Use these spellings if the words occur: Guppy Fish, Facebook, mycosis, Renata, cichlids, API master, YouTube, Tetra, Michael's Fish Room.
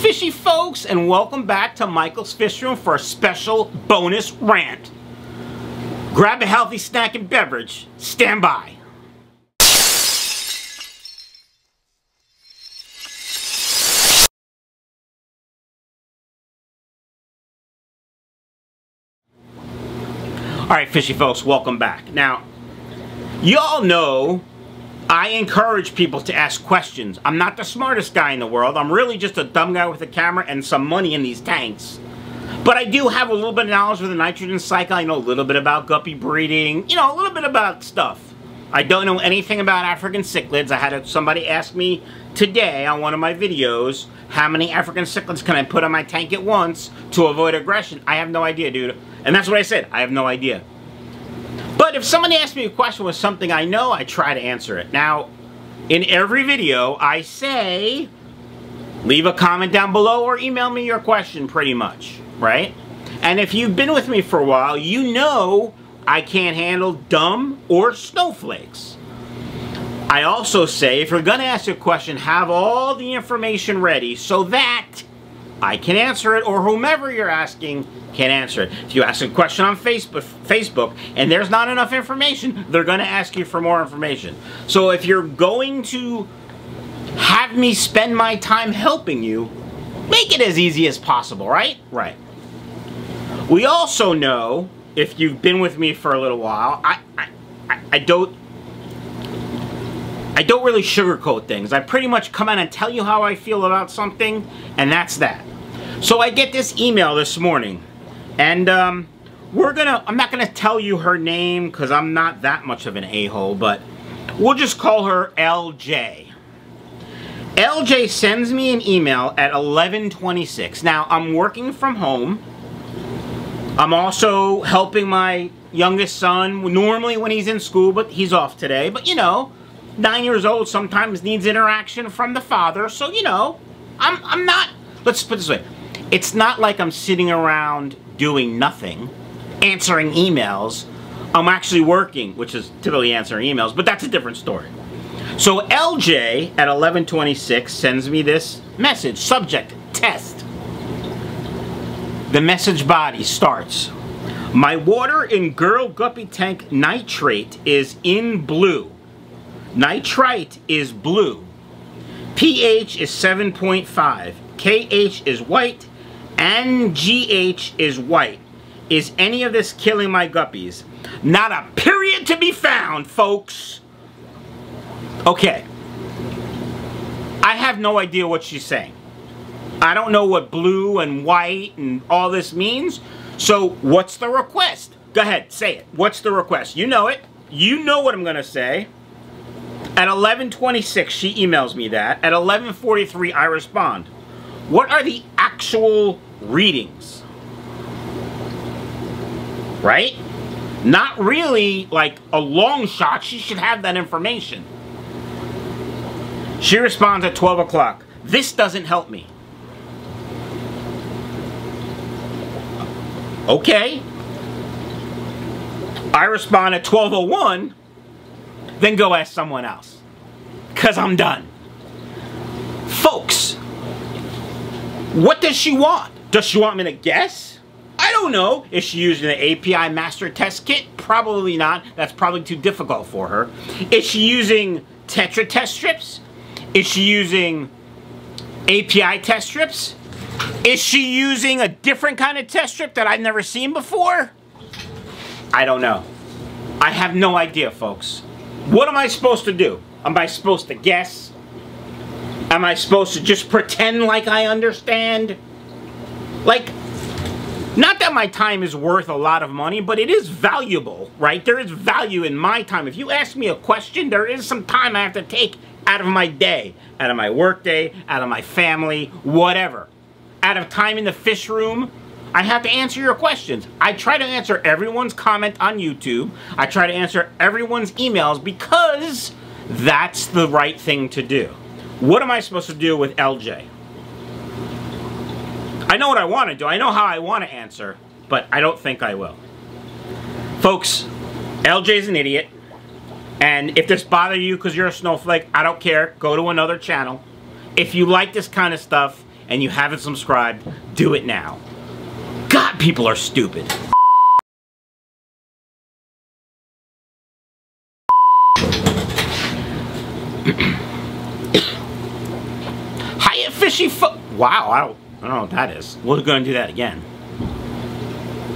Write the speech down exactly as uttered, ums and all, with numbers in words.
fishy folks, and welcome back to Michael's Fish Room for a special bonus rant. Grab a healthy snack and beverage. Stand by. Alright, fishy folks, welcome back. Now, y'all know I encourage people to ask questions. I'm not the smartest guy in the world. I'm really just a dumb guy with a camera and some money in these tanks. But I do have a little bit of knowledge of the nitrogen cycle. I know a little bit about guppy breeding. You know, a little bit about stuff. I don't know anything about African cichlids. I had somebody ask me today on one of my videos, how many African cichlids can I put on my tank at once to avoid aggression? I have no idea, dude. And that's what I said. I have no idea. But if somebody asks me a question with something I know, I try to answer it. Now, in every video, I say, leave a comment down below or email me your question, pretty much, right? And if you've been with me for a while, you know I can't handle dumb or snowflakes. I also say, if you're gonna ask a question, have all the information ready so that I can answer it, or whomever you're asking can answer it. If you ask a question on Facebook, Facebook, and there's not enough information, they're going to ask you for more information. So if you're going to have me spend my time helping you, make it as easy as possible, right? Right. We also know, if you've been with me for a little while, I, I, I don't... I don't really sugarcoat things. I pretty much come out and tell you how I feel about something, and that's that. So I get this email this morning, and um, we're gonna, I'm not gonna tell you her name because I'm not that much of an a-hole, but we'll just call her L J. L J sends me an email at eleven twenty-six. Now, I'm working from home. I'm also helping my youngest son, normally when he's in school, but he's off today, but you know, nine years old sometimes needs interaction from the father, so you know, I'm, I'm not, let's put it this way, it's not like I'm sitting around doing nothing, answering emails. I'm actually working, which is typically answering emails, but that's a different story. So L J at eleven twenty-six sends me this message, subject, test. The message body starts, my water in girl guppy tank nitrate is in blue. Nitrite is blue, pH is seven point five, K H is white, and G H is white. Is any of this killing my guppies? Not a period to be found, folks. Okay. I have no idea what she's saying. I don't know what blue and white and all this means. So what's the request? Go ahead, say it. What's the request? You know it. You know what I'm going to say. At eleven twenty-six, she emails me that. At eleven forty-three, I respond. What are the actual readings? Right? Not really, like, a long shot. She should have that information. She responds at twelve o'clock. This doesn't help me. Okay. I respond at twelve oh one. Then go ask someone else, because I'm done. Folks, what does she want? Does she want me to guess? I don't know. Is she using the A P I master test kit? Probably not. That's probably too difficult for her. Is she using Tetra test strips? Is she using A P I test strips? Is she using a different kind of test strip that I've never seen before? I don't know. I have no idea, folks. What am I supposed to do? Am I supposed to guess? Am I supposed to just pretend like I understand? Like, not that my time is worth a lot of money, but it is valuable, right? There is value in my time. If you ask me a question, there is some time I have to take out of my day, out of my work day, out of my family, whatever. Out of time in the fish room, I have to answer your questions. I try to answer everyone's comment on YouTube. I try to answer everyone's emails because that's the right thing to do. What am I supposed to do with L J? I know what I want to do. I know how I want to answer, but I don't think I will. Folks, L J's an idiot. And if this bothers you because you're a snowflake, I don't care. Go to another channel. If you like this kind of stuff and you haven't subscribed, do it now. God, people are stupid. Hiya, fishy fo- Wow, I don't, I don't know what that is. We're gonna do that again.